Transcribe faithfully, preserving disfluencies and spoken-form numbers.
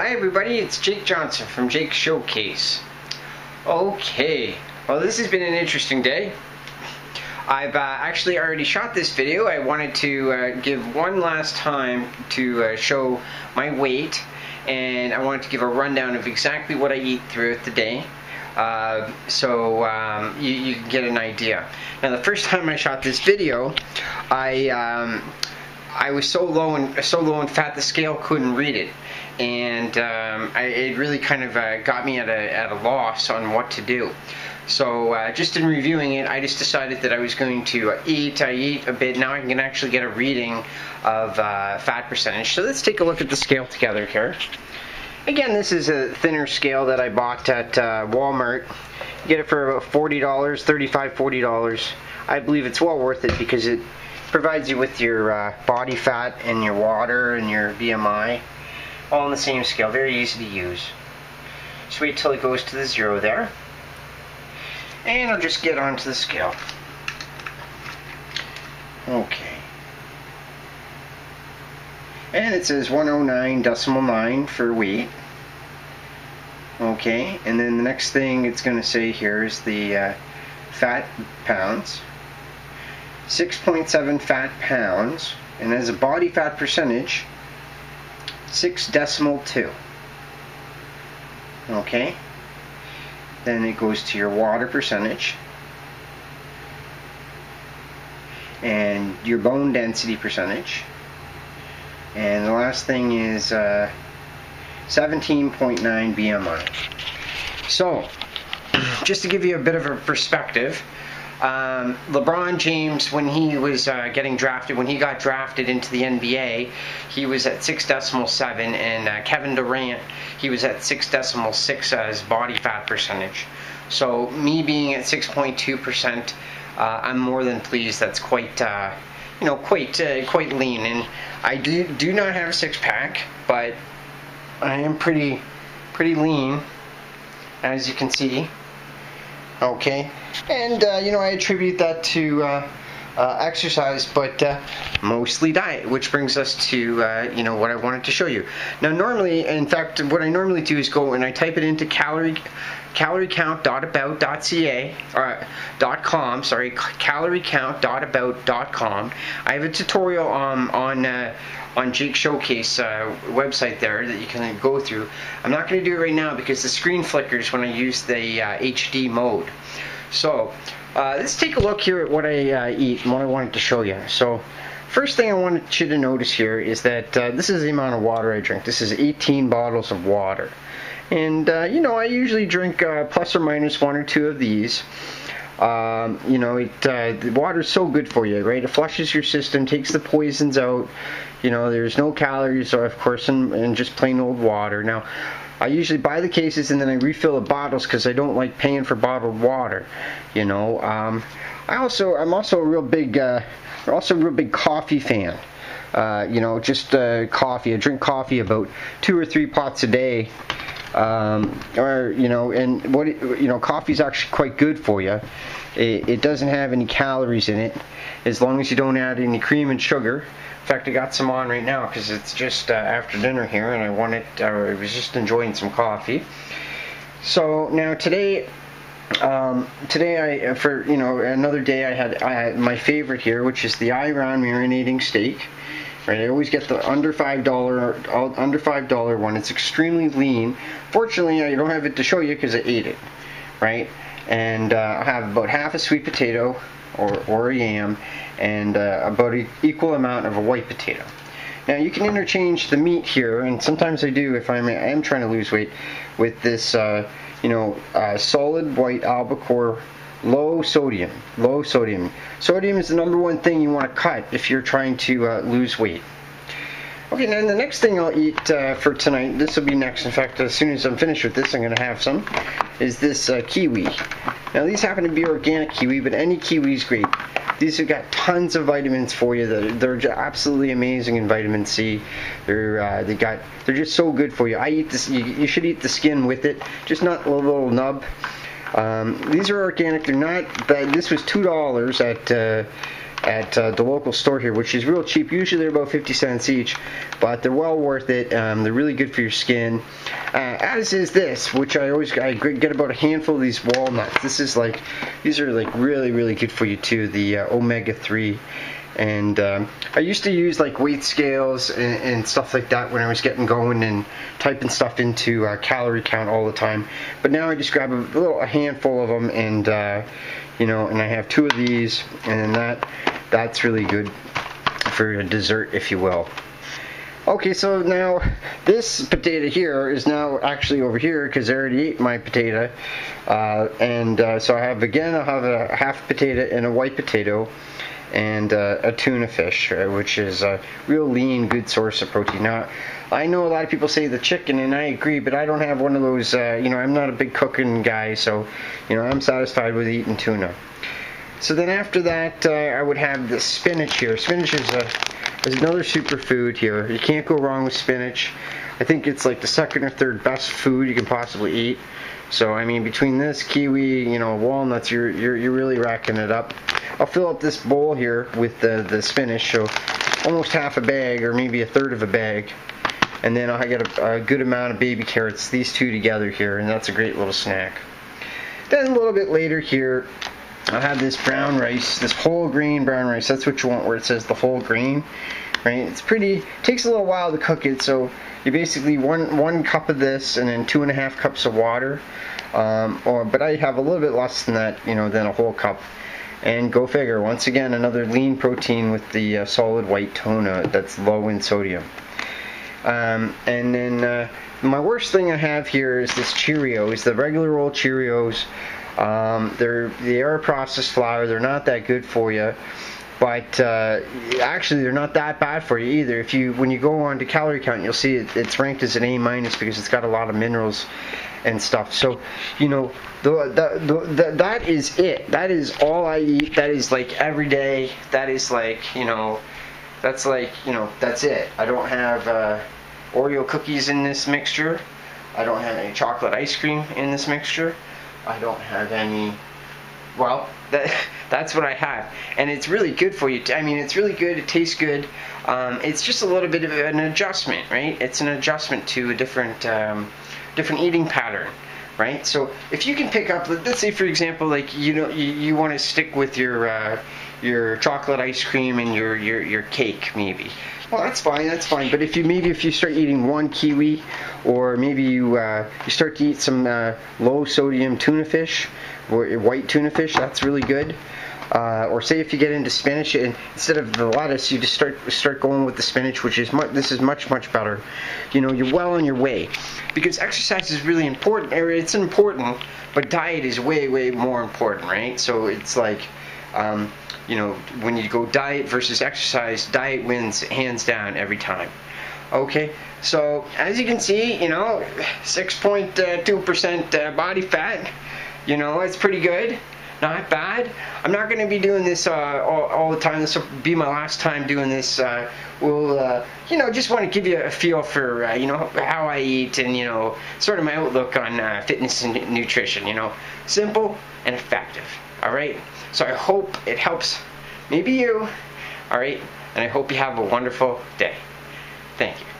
Hi everybody, it's Jake Johnson from Jake's Showcase. Okay, well this has been an interesting day. I've uh, actually already shot this video. I wanted to uh, give one last time to uh, show my weight, and I wanted to give a rundown of exactly what I eat throughout the day. Uh, so um, you, you can get an idea. Now, the first time I shot this video, I um, I was so low and so low in fat the scale couldn't read it, and um, I, it really kind of uh, got me at a at a loss on what to do. So uh, just in reviewing it, I just decided that I was going to uh, eat. I eat a bit. Now I can actually get a reading of uh, fat percentage. So let's take a look at the scale together here. Again, this is a thinner scale that I bought at uh, Walmart. You get it for about forty dollars, thirty-five dollars, forty dollars. I believe it's well worth it because it provides you with your uh, body fat and your water and your B M I all on the same scale. Very easy to use. Just wait till it goes to the zero there. And I'll just get onto the scale. Okay. And it says one oh nine point nine for weight. Okay, and then the next thing it's going to say here is the uh, fat pounds. six point seven fat pounds, and as a body fat percentage, six decimal two. Okay, then it goes to your water percentage and your bone density percentage. And the last thing is uh, seventeen point nine B M I. So, just to give you a bit of a perspective, um, LeBron James, when he was uh, getting drafted, when he got drafted into the N B A, he was at six decimal seven, and uh, Kevin Durant, he was at six decimal six as body fat percentage. So, me being at six point two percent, uh, I'm more than pleased. That's quite... Uh, you know, quite uh, quite lean, and I do do not have a six-pack, but I am pretty pretty lean, as you can see. Okay, and uh, you know, I attribute that to uh, uh, exercise, but uh, mostly diet, which brings us to uh, you know, what I wanted to show you. Now, normally, in fact, what I normally do is go and I type it into calorie calorie count dot about dot c a or .com, sorry, calorie count dot about dot com. I have a tutorial um, on uh, on Jake Showcase uh, website there that you can go through. I'm not going to do it right now because the screen flickers when I use the uh, H D mode. So uh, let's take a look here at what I uh, eat and what I wanted to show you. So first thing I wanted you to notice here is that uh, this is the amount of water I drink. This is eighteen bottles of water. And, uh, you know, I usually drink uh, plus or minus one or two of these. Um, you know, it, uh, the water's so good for you, right? It flushes your system, takes the poisons out. You know, there's no calories, of course, in, in just plain old water. Now, I usually buy the cases and then I refill the bottles because I don't like paying for bottled water. You know, um, I also, I'm also a real big, uh, also a real big coffee fan. Uh, you know, just uh, coffee. I drink coffee about two or three pots a day. Um, or, you know, and what, you know, coffee's actually quite good for you. It, it doesn't have any calories in it, as long as you don't add any cream and sugar. In fact, I got some on right now because it's just uh, after dinner here, and I wanted, or I was just enjoying some coffee. So now today, um, today I, for, you know, another day I had, I had my favorite here, which is the Iran marinating steak. Right, I always get the under five dollar under five dollar one. It's extremely lean. Fortunately, I don't have it to show you because I ate it, right? And uh, I have about half a sweet potato or, or a yam, and uh, about an equal amount of a white potato. Now, you can interchange the meat here, and sometimes I do if I'm, I am trying to lose weight, with this, uh, you know, uh, solid white albacore. Low sodium, low sodium. Sodium is the number one thing you want to cut if you're trying to uh, lose weight. Okay, now the next thing I'll eat uh, for tonight, this will be next, in fact, as soon as I'm finished with this, I'm going to have some, is this uh, kiwi. Now, these happen to be organic kiwi, but any kiwi is great. These have got tons of vitamins for you. They're, they're absolutely amazing in vitamin C. They're uh, they got they're just so good for you. I eat this. You, you should eat the skin with it, just not a little nub. Um, these are organic. They're not bad. This was two dollars at uh, at uh, the local store here, which is real cheap. Usually they're about fifty cents each, but they're well worth it. Um, they're really good for your skin, uh, as is this, which I always I get about a handful of these walnuts. This is like, these are like really, really good for you too, the uh, omega three. And um, I used to use like weight scales and, and stuff like that when I was getting going and typing stuff into uh, calorie count all the time. But now I just grab a little a handful of them, and uh, you know, and I have two of these, and then that that's really good for a dessert, if you will. Okay, so now this potato here is now actually over here because I already ate my potato, uh, and uh, so I have again I have a half potato and a white potato. And uh, a tuna fish, right, which is a real lean, good source of protein. Now, I know a lot of people say the chicken, and I agree, but I don't have one of those, uh, you know, I'm not a big cooking guy, so, you know, I'm satisfied with eating tuna. So then after that, uh, I would have the spinach here. Spinach is, a, is another superfood here. You can't go wrong with spinach. I think it's like the second or third best food you can possibly eat. So, I mean, between this, kiwi, you know, walnuts, you're, you're, you're really racking it up. I'll fill up this bowl here with the, the spinach, so almost half a bag or maybe a third of a bag. And then I got a, a good amount of baby carrots, these two together here, and that's a great little snack. Then a little bit later here, I'll have this brown rice, this whole grain brown rice. That's what you want, where it says the whole grain. Right? It's pretty, takes a little while to cook it, so you basically one one cup of this and then two and a half cups of water, um, or but I have a little bit less than that, you know, than a whole cup. And go figure, once again, another lean protein with the uh, solid white tuna that's low in sodium. Um, and then uh, my worst thing I have here is this Cheerios, the regular old Cheerios. Um, they're they are processed flour. They're not that good for you. But uh, actually, they're not that bad for you either. If you, when you go on to calorie count, you'll see it, it's ranked as an A minus because it's got a lot of minerals and stuff. So, you know, the, the, the, the, that is it. That is all I eat. That is like every day. That is like, you know, that's like, you know, that's it. I don't have uh, Oreo cookies in this mixture. I don't have any chocolate ice cream in this mixture. I don't have any. Well, that, that's what I have, and it's really good for you. I mean, it's really good. It tastes good. Um, it's just a little bit of an adjustment, right? It's an adjustment to a different, um, different eating pattern, right? So if you can pick up, let's say for example, like you know, you, you want to stick with your uh, your chocolate ice cream and your your your cake, maybe. Well, that's fine, that's fine. But if you maybe if you start eating one kiwi, or maybe you uh, you start to eat some uh, low sodium tuna fish, or white tuna fish, that's really good. Uh, or say if you get into spinach, and instead of the lettuce, you just start start going with the spinach, which is much, this is much much better. You know, you're well on your way, because exercise is really important. It's important, but diet is way way more important, right? So it's like. Um, You know, when you go diet versus exercise, diet wins hands down every time. Okay, so as you can see, you know, six point two percent body fat, you know, it's pretty good. Not bad. I'm not going to be doing this uh, all, all the time. This will be my last time doing this. Uh, we'll, uh, you know, just want to give you a feel for, uh, you know, how I eat and, you know, sort of my outlook on uh, fitness and nutrition, you know. Simple and effective. All right? So I hope it helps maybe you. All right? And I hope you have a wonderful day. Thank you.